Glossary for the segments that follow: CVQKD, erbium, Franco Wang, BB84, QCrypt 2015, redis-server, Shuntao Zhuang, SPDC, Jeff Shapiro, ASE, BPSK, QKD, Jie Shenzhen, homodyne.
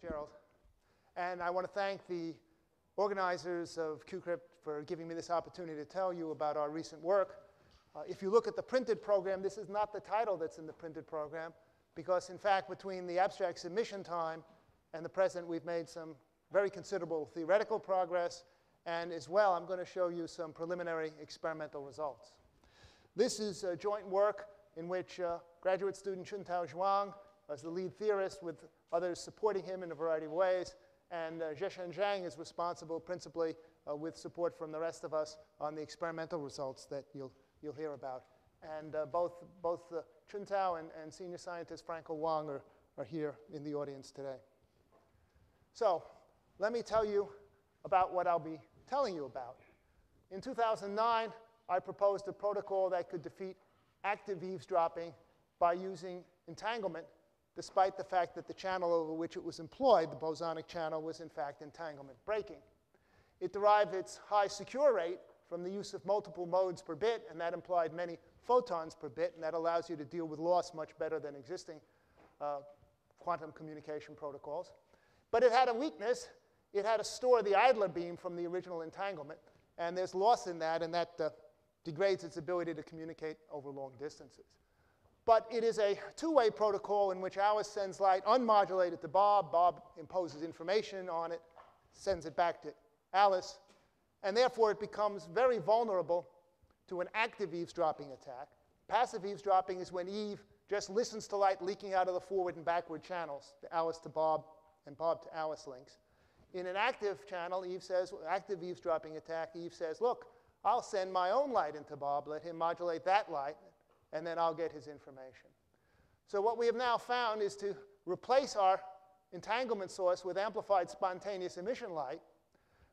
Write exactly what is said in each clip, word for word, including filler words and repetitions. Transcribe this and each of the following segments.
Fitzgerald. And I want to thank the organizers of QCrypt for giving me this opportunity to tell you about our recent work. Uh, if you look at the printed program, this is not the title that's in the printed program, because in fact, between the abstract submission time and the present, we've made some very considerable theoretical progress. And as well, I'm going to show you some preliminary experimental results. This is a joint work in which uh, graduate student Shuntao Zhuang is the lead theorist with others supporting him in a variety of ways. And uh, Jie Shenzhen is responsible principally uh, with support from the rest of us on the experimental results that you'll, you'll hear about. And uh, both, both uh, Shuntao and, and senior scientist Franco Wang are, are here in the audience today. So let me tell you about what I'll be telling you about. In two thousand nine, I proposed a protocol that could defeat active eavesdropping by using entanglement, despite the fact that the channel over which it was employed, the bosonic channel, was in fact entanglement breaking. It derived its high secure rate from the use of multiple modes per bit, and that implied many photons per bit, and that allows you to deal with loss much better than existing uh, quantum communication protocols. But it had a weakness. It had to store the idler beam from the original entanglement, and there's loss in that, and that uh, degrades its ability to communicate over long distances. But it is a two-way protocol in which ours sends light unmodulated to Bob. Bob imposes information on it, sends it back to Alice, and therefore it becomes very vulnerable to an active eavesdropping attack. Passive eavesdropping is when Eve just listens to light leaking out of the forward and backward channels, the Alice to Bob and Bob to Alice links. In an active channel, Eve says, active eavesdropping attack, Eve says, look, I'll send my own light into Bob, let him modulate that light, and then I'll get his information. So what we have now found is to replace our entanglement source with amplified spontaneous emission light.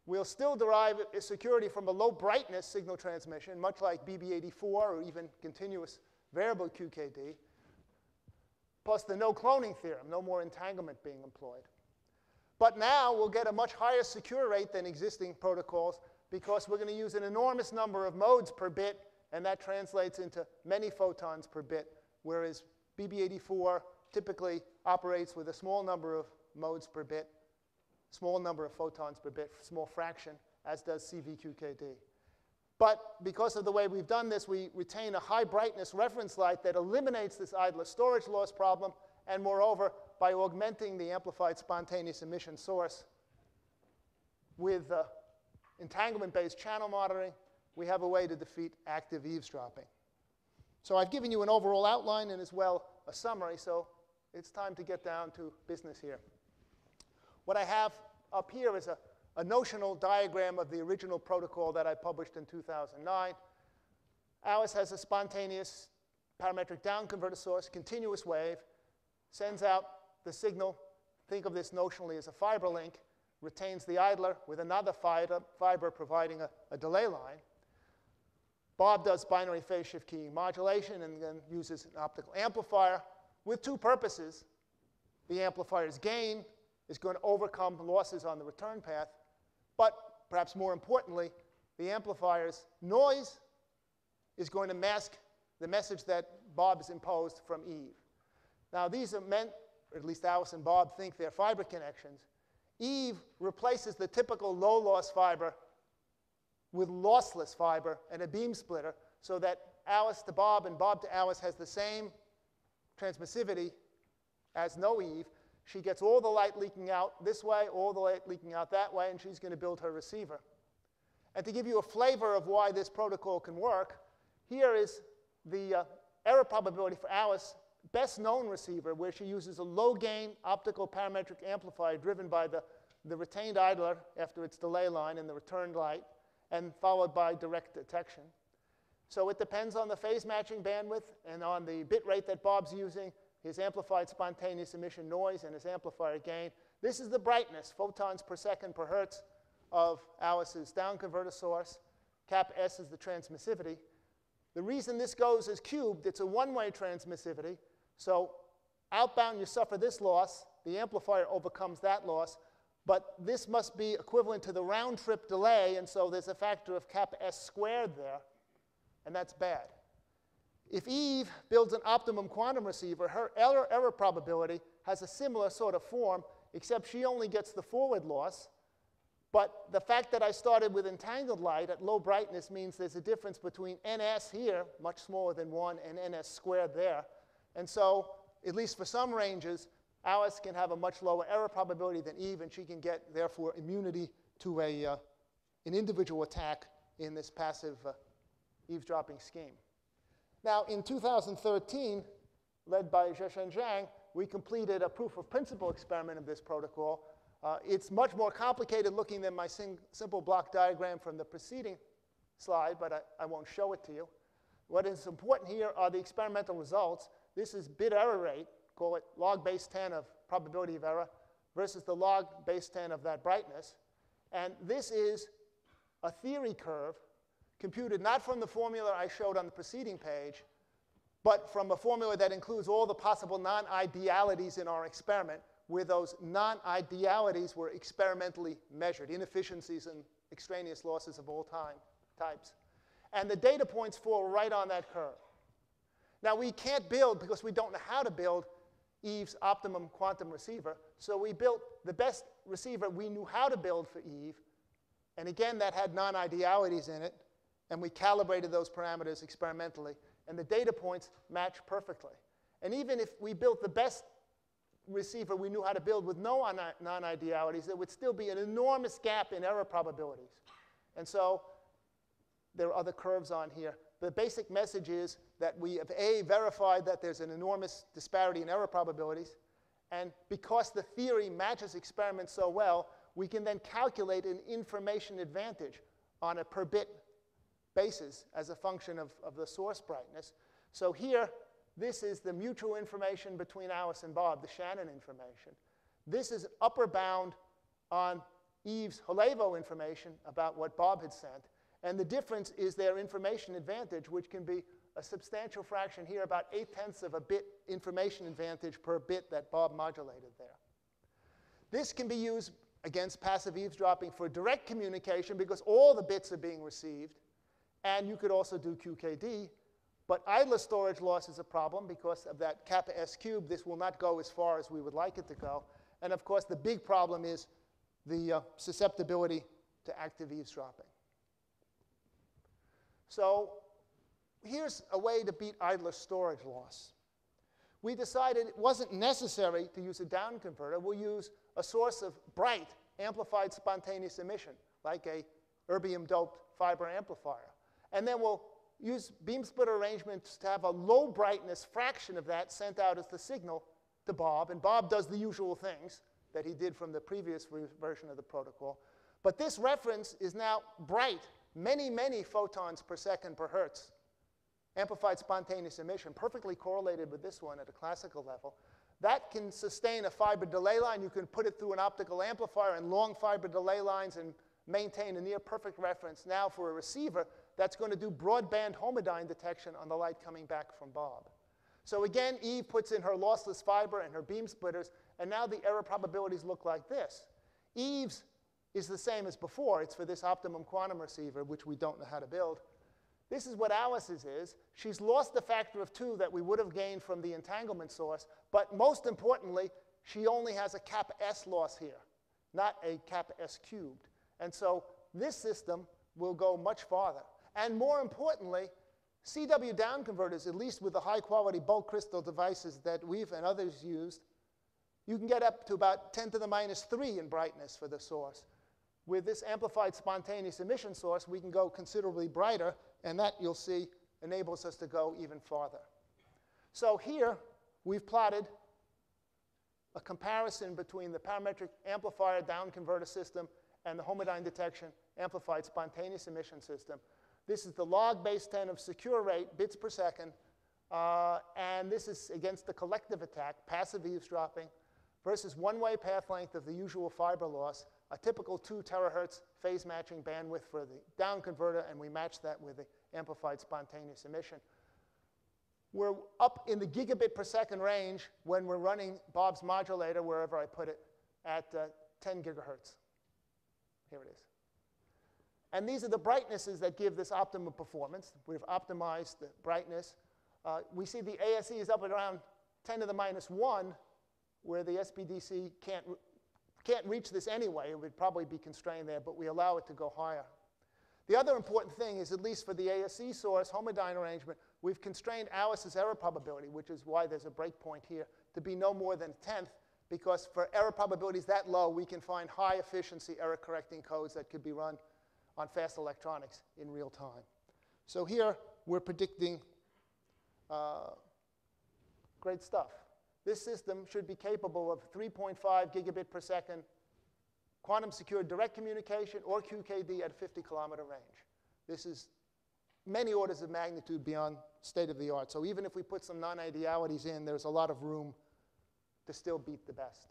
We'll still derive security from a low brightness signal transmission, much like B B eighty-four or even continuous variable Q K D, plus the no cloning theorem, no more entanglement being employed. But now we'll get a much higher secure rate than existing protocols because we're going to use an enormous number of modes per bit, and that translates into many photons per bit, whereas B B eighty-four typically operates with a small number of modes per bit, small number of photons per bit, small fraction, as does C V Q K D. But because of the way we've done this, we retain a high brightness reference light that eliminates this idler storage loss problem, and moreover, by augmenting the amplified spontaneous emission source with uh, entanglement-based channel monitoring, we have a way to defeat active eavesdropping. So I've given you an overall outline and as well a summary, so it's time to get down to business here. What I have up here is a, a notional diagram of the original protocol that I published in two thousand nine. Alice has a spontaneous parametric down converter source, continuous wave, sends out the signal, think of this notionally as a fiber link, retains the idler with another fiber providing a, a delay line. Bob does binary phase shift keying modulation and then uses an optical amplifier with two purposes. The amplifier's gain is going to overcome losses on the return path, but perhaps more importantly, the amplifier's noise is going to mask the message that Bob has imposed from Eve. Now, these are meant, or at least Alice and Bob think they're fiber connections. Eve replaces the typical low-loss fiber with lossless fiber and a beam splitter so that Alice to Bob and Bob to Alice has the same transmissivity as no Eve. She gets all the light leaking out this way, all the light leaking out that way, and she's going to build her receiver. And to give you a flavor of why this protocol can work, here is the uh, error probability for Alice best known receiver, where she uses a low gain optical parametric amplifier driven by the, the retained idler after its delay line and the returned light, and followed by direct detection. So it depends on the phase matching bandwidth and on the bit rate that Bob's using, his amplified spontaneous emission noise, and his amplifier gain. This is the brightness, photons per second per hertz, of Alice's down converter source. Cap S is the transmissivity. The reason this goes is cubed. It's a one-way transmissivity. So outbound, you suffer this loss. The amplifier overcomes that loss. But this must be equivalent to the round-trip delay. And so there's a factor of cap S squared there. And that's bad. If Eve builds an optimum quantum receiver, her error, error probability has a similar sort of form. except she only gets the forward loss. But the fact that I started with entangled light at low brightness means there's a difference between N S here, much smaller than one, and N S squared there. And so, at least for some ranges, Alice can have a much lower error probability than Eve, and she can get, therefore, immunity to a, uh, an individual attack in this passive uh, eavesdropping scheme. Now, in two thousand thirteen, led by Jie Shenzhen, we completed a proof of principle experiment of this protocol. Uh, it's much more complicated looking than my sing simple block diagram from the preceding slide, but I, I won't show it to you. What is important here are the experimental results. This is bit error rate, call it log base ten of probability of error, versus the log base ten of that brightness. And this is a theory curve computed not from the formula I showed on the preceding page, but from a formula that includes all the possible non-idealities in our experiment, where those non-idealities were experimentally measured, inefficiencies and extraneous losses of all time, types. And the data points fall right on that curve. Now, we can't build, because we don't know how to build, Eve's optimum quantum receiver. So we built the best receiver we knew how to build for Eve. And again, that had non-idealities in it. And we calibrated those parameters experimentally. And the data points match perfectly. And even if we built the best receiver we knew how to build with no non-idealities, there would still be an enormous gap in error probabilities. And so there are other curves on here. The basic message is that we have, A, verified that there's an enormous disparity in error probabilities. And because the theory matches experiments so well, we can then calculate an information advantage on a per bit basis as a function of, of the source brightness. So here, this is the mutual information between Alice and Bob, the Shannon information. This is upper bound on Eve's Halevo information about what Bob had sent. And the difference is their information advantage, which can be a substantial fraction here, about eight-tenths of a bit information advantage per bit that Bob modulated there. This can be used against passive eavesdropping for direct communication, because all the bits are being received. And you could also do Q K D. But idler storage loss is a problem because of that kappa S cubed. This will not go as far as we would like it to go. And of course, the big problem is the uh, susceptibility to active eavesdropping. So here's a way to beat idler storage loss. We decided it wasn't necessary to use a down converter. We'll use a source of bright amplified spontaneous emission, like a erbium-doped fiber amplifier. And then we'll use beam splitter arrangements to have a low brightness fraction of that sent out as the signal to Bob. And Bob does the usual things that he did from the previous version of the protocol. But this reference is now bright, many, many photons per second per hertz. Amplified spontaneous emission, perfectly correlated with this one at a classical level. That can sustain a fiber delay line. You can put it through an optical amplifier and long fiber delay lines and maintain a near perfect reference now for a receiver that's going to do broadband homodyne detection on the light coming back from Bob. So again, Eve puts in her lossless fiber and her beam splitters, and now the error probabilities look like this. Eve's is the same as before. It's for this optimum quantum receiver, which we don't know how to build. This is what Alice's is. She's lost the factor of two that we would have gained from the entanglement source. But most importantly, she only has a kappa S loss here, not a kappa S cubed. And so this system will go much farther. And more importantly, C W down converters, at least with the high-quality bulk crystal devices that we've and others used, you can get up to about ten to the minus three in brightness for the source. With this amplified spontaneous emission source, we can go considerably brighter. And that, you'll see, enables us to go even farther. So here, we've plotted a comparison between the parametric amplifier down converter system and the homodyne detection amplified spontaneous emission system. This is the log base ten of secure rate, bits per second. Uh, and this is against the collective attack, passive eavesdropping, versus one-way path length of the usual fiber loss, a typical two terahertz phase matching bandwidth for the down converter, and we match that with the amplified spontaneous emission. We're up in the gigabit per second range when we're running Bob's modulator, wherever I put it, at uh, ten gigahertz. Here it is. And these are the brightnesses that give this optimum performance. We've optimized the brightness. Uh, we see the A S E is up at around ten to the minus one, where the S P D C can't can't reach this anyway. It would probably be constrained there, but we allow it to go higher. The other important thing is, at least for the A S E source homodyne arrangement, we've constrained Alice's error probability, which is why there's a breakpoint here, to be no more than a tenth, because for error probabilities that low, we can find high efficiency error correcting codes that could be run on fast electronics in real time. So here we're predicting uh, great stuff. This system should be capable of three point five gigabit per second quantum secured direct communication or Q K D at fifty kilometer range. This is many orders of magnitude beyond state of the art. So even if we put some non-idealities in, there's a lot of room to still beat the best.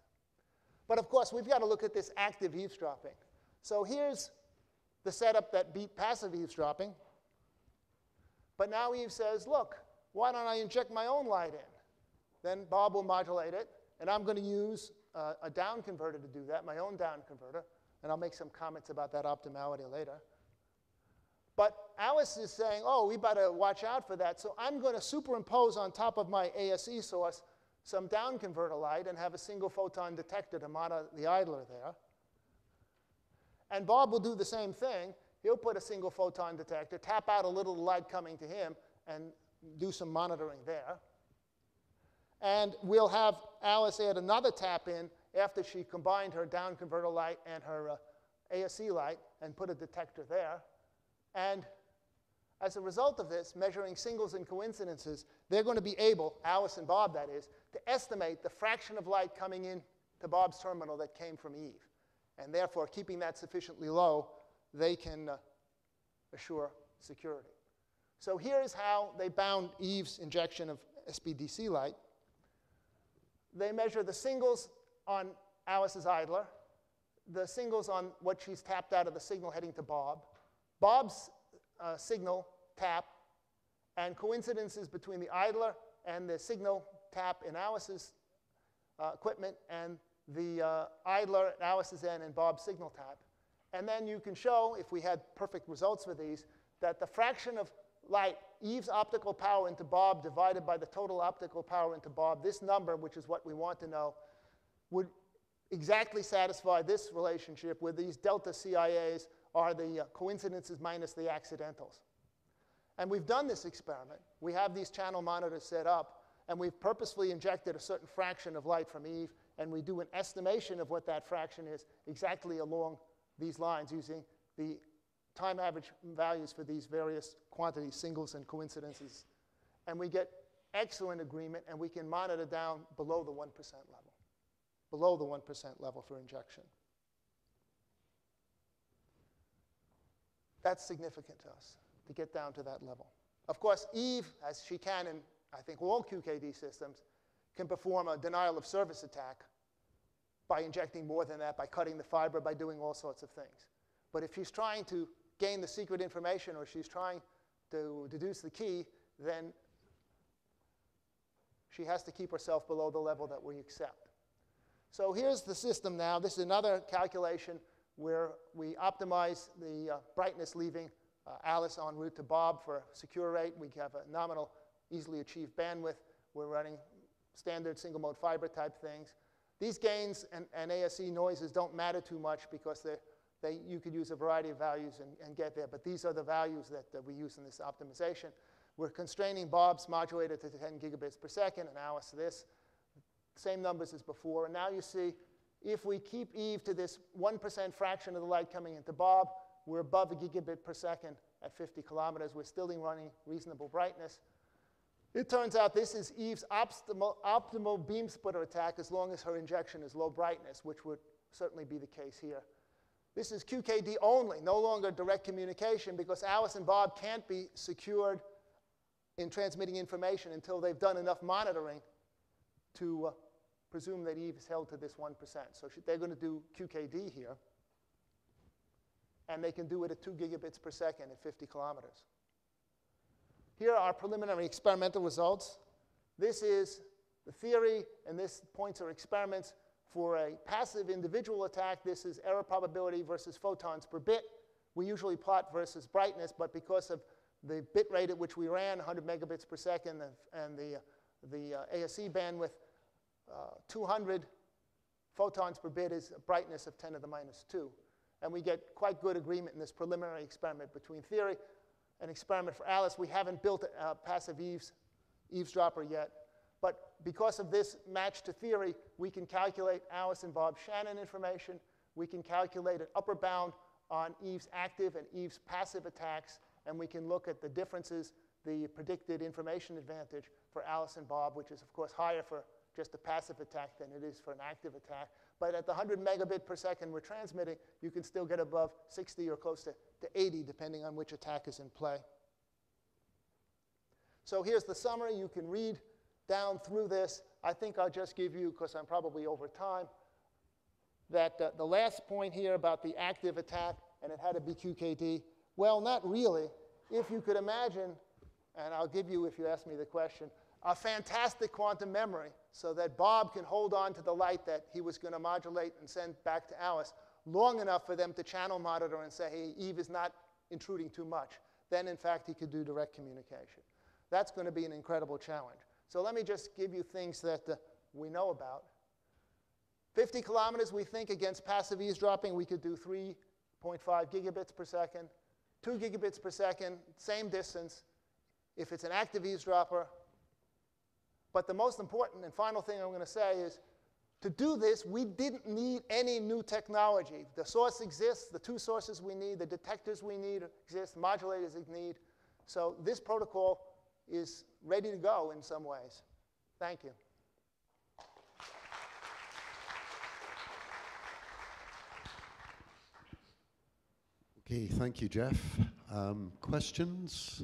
But of course, we've got to look at this active eavesdropping. So here's the setup that beat passive eavesdropping. But now Eve says, look, why don't I inject my own light in? Then Bob will modulate it, and I'm going to use uh, a down converter to do that, my own down converter, and I'll make some comments about that optimality later. But Alice is saying, oh, we better watch out for that, so I'm going to superimpose on top of my A S E source some down converter light and have a single photon detector to monitor the idler there. And Bob will do the same thing. He'll put a single photon detector, tap out a little light coming to him, and do some monitoring there. And we'll have Alice add another tap in after she combined her down converter light and her uh, A S E light and put a detector there. And as a result of this, measuring singles and coincidences, they're going to be able, Alice and Bob that is, to estimate the fraction of light coming in to Bob's terminal that came from Eve. And therefore, keeping that sufficiently low, they can uh, assure security. So here is how they bound Eve's injection of S P D C light. They measure the singles on Alice's idler, the singles on what she's tapped out of the signal heading to Bob, Bob's uh, signal tap, and coincidences between the idler and the signal tap in Alice's uh, equipment, and the uh, idler at Alice's end and Bob's signal tap. And then you can show, if we had perfect results for these, that the fraction of light, Eve's optical power into Bob divided by the total optical power into Bob, this number, which is what we want to know, would exactly satisfy this relationship where these delta C I As are the coincidences minus the accidentals. And we've done this experiment. We have these channel monitors set up, and we've purposefully injected a certain fraction of light from Eve, and we do an estimation of what that fraction is exactly along these lines using the time average values for these various quantities, singles and coincidences. And we get excellent agreement, and we can monitor down below the one percent level, below the one percent level for injection. That's significant to us, to get down to that level. Of course, Eve, as she can in, I think, all Q K D systems, can perform a denial of service attack by injecting more than that, by cutting the fiber, by doing all sorts of things. But if she's trying to gain the secret information or she's trying to deduce the key, then she has to keep herself below the level that we accept. So here's the system now. This is another calculation where we optimize the uh, brightness leaving uh, Alice en route to Bob for secure rate. We have a nominal, easily achieved bandwidth. We're running standard single mode fiber type things. These gains and, and A S E noises don't matter too much because they're They, you could use a variety of values and, and get there, but these are the values that, that we use in this optimization. We're constraining Bob's modulator to ten gigabits per second, and Alice this, same numbers as before. And now you see, if we keep Eve to this one percent fraction of the light coming into Bob, we're above a gigabit per second at fifty kilometers. We're still running reasonable brightness. It turns out this is Eve's optimal, optimal beam splitter attack as long as her injection is low brightness, which would certainly be the case here. This is Q K D only, no longer direct communication, because Alice and Bob can't be secured in transmitting information until they've done enough monitoring to uh, presume that Eve is held to this one percent. So they're going to do Q K D here, and they can do it at two gigabits per second at fifty kilometers. Here are our preliminary experimental results. This is the theory, and this points are experiments. For a passive individual attack, this is error probability versus photons per bit. We usually plot versus brightness, but because of the bit rate at which we ran, one hundred megabits per second, and the, the uh, A S E bandwidth, uh, two hundred photons per bit is a brightness of ten to the minus two. And we get quite good agreement in this preliminary experiment between theory and experiment for Alice. We haven't built a passive eaves, eavesdropper yet. But because of this match to theory, we can calculate Alice and Bob Shannon information. We can calculate an upper bound on Eve's active and Eve's passive attacks, and we can look at the differences, the predicted information advantage for Alice and Bob, which is, of course, higher for just a passive attack than it is for an active attack. But at the one hundred megabit per second we're transmitting, you can still get above sixty or close to, to eighty, depending on which attack is in play. So here's the summary. You can read down through this. I think I'll just give you, because I'm probably over time, that uh, the last point here about the active attack and it had to be Q K D, well, not really. If you could imagine, and I'll give you if you ask me the question, a fantastic quantum memory so that Bob can hold on to the light that he was going to modulate and send back to Alice long enough for them to channel monitor and say, hey, Eve is not intruding too much. Then, in fact, he could do direct communication. That's going to be an incredible challenge. So let me just give you things that uh, we know about. fifty kilometers, we think, against passive eavesdropping, we could do three point five gigabits per second, two gigabits per second, same distance if it's an active eavesdropper. But the most important and final thing I'm going to say is to do this, we didn't need any new technology. The source exists, the two sources we need, the detectors we need exist, modulators we need. So this protocol is ready to go in some ways. Thank you. Okay, thank you, Jeff. Um, questions?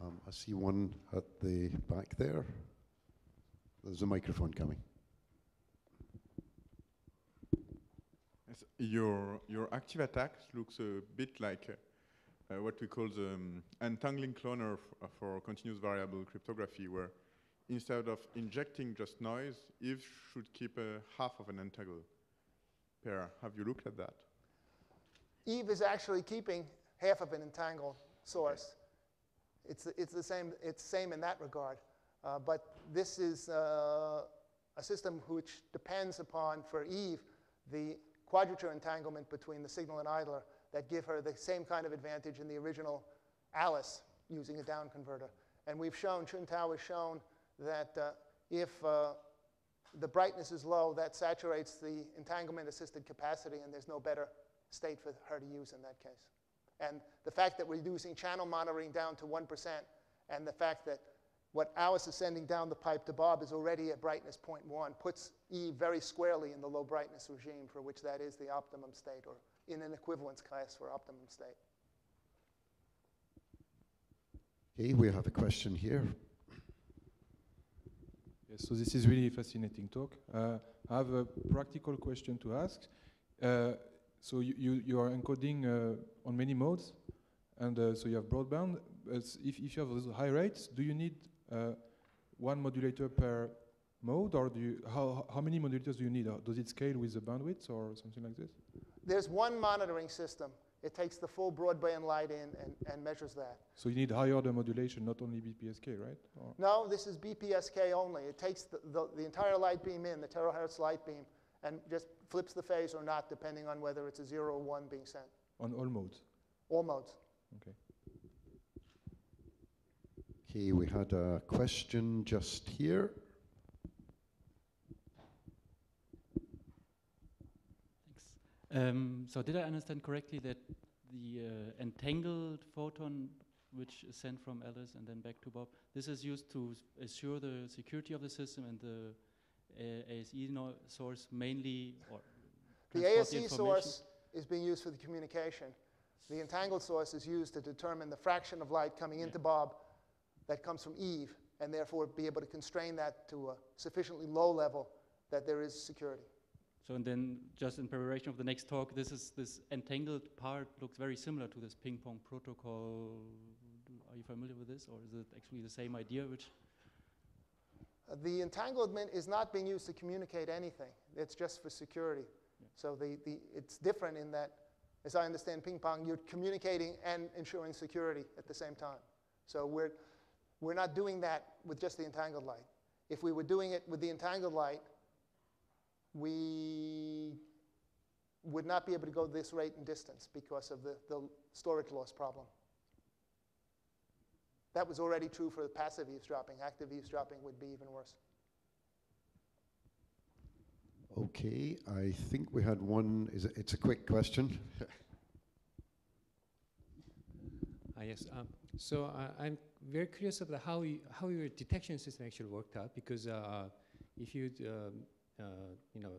Um, I see one at the back there. There's a microphone coming. Yes, your, your active attack looks a bit like uh, uh, what we call the um, untangling cloner f for continuous variable cryptography, where instead of injecting just noise, Eve should keep uh, half of an entangle pair. Have you looked at that? Eve is actually keeping half of an entangled source. Okay. It's, it's the same, it's same in that regard. Uh, but this is uh, a system which depends upon, for Eve, the quadrature entanglement between the signal and idler that give her the same kind of advantage in the original Alice using a down converter. And we've shown, Shuntao has shown, that uh, if uh, the brightness is low, that saturates the entanglement-assisted capacity, and there's no better state for her to use in that case. And the fact that we're reducing channel monitoring down to one percent and the fact that what Alice is sending down the pipe to Bob is already at brightness zero point one puts Eve very squarely in the low brightness regime for which that is the optimum state, or in an equivalence class for optimum state. Okay, we have a question here. Yes, so this is really a fascinating talk. Uh, I have a practical question to ask. Uh, So you, you, you are encoding uh, on many modes, and uh, so you have broadband. If, if you have those high rates, do you need uh, one modulator per mode, or do you, how, how many modulators do you need? Or does it scale with the bandwidth or something like this? There's one monitoring system. It takes the full broadband light in and, and measures that. So you need high order modulation, not only B P S K, right? Or no, this is B P S K only. It takes the, the, the entire light beam in, the terahertz light beam, and just flips the phase or not, depending on whether it's a zero or one being sent. On all modes? All modes. Okay. Okay, we had a question just here. Thanks. Um, so did I understand correctly that the uh, entangled photon which is sent from Alice and then back to Bob, this is used to assure the security of the system, and the Uh, A S E no source mainly, or the A S E source is being used for the communication. The entangled source is used to determine the fraction of light coming yeah. into Bob that comes from Eve, and therefore be able to constrain that to a sufficiently low level that there is security. So, and then just in preparation of the next talk, this is this entangled part looks very similar to this ping pong protocol. Are you familiar with this, or is it actually the same idea? Which the entanglement is not being used to communicate anything. It's just for security. Yeah. So the, the, it's different in that, as I understand ping pong, you're communicating and ensuring security at the same time. So we're, we're not doing that with just the entangled light. If we were doing it with the entangled light, we would not be able to go this rate in distance because of the, the storage loss problem. That was already true for the passive eavesdropping. Active eavesdropping would be even worse. Okay, I think we had one. Is it, it's a quick question. uh, yes. Um, so uh, I'm very curious about how you, how your detection system actually worked out, because uh, if you um, uh, you know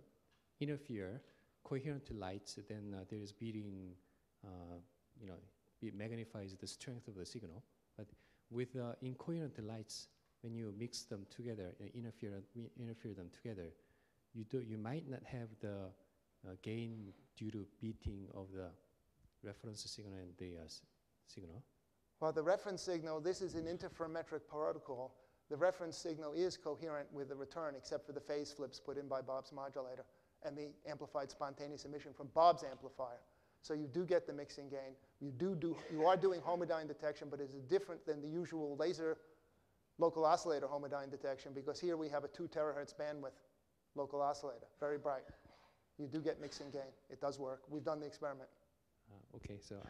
interfere coherent to lights, then uh, there is beating. Uh, you know, it magnifies the strength of the signal, but with uh, incoherent lights, when you mix them together and interfere interfere them together, you do you might not have the uh, gain due to beating of the reference signal and the uh, signal. Well, the reference signal, this is an interferometric protocol. The reference signal is coherent with the return, except for the phase flips put in by Bob's modulator and the amplified spontaneous emission from Bob's amplifier. So you do get the mixing gain. You do do you are doing homodyne detection, but it's different than the usual laser local oscillator homodyne detection, because here we have a two terahertz bandwidth local oscillator, very bright. You do get mixing gain. It does work. We've done the experiment. Uh, okay, so uh,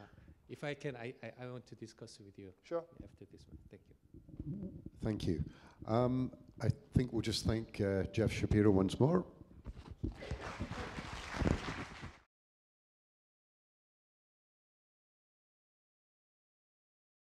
if I can, I, I, I want to discuss with you. Sure. After this one. Thank you. Thank you. Um, I think we'll just thank uh, Jeff Shapiro once more.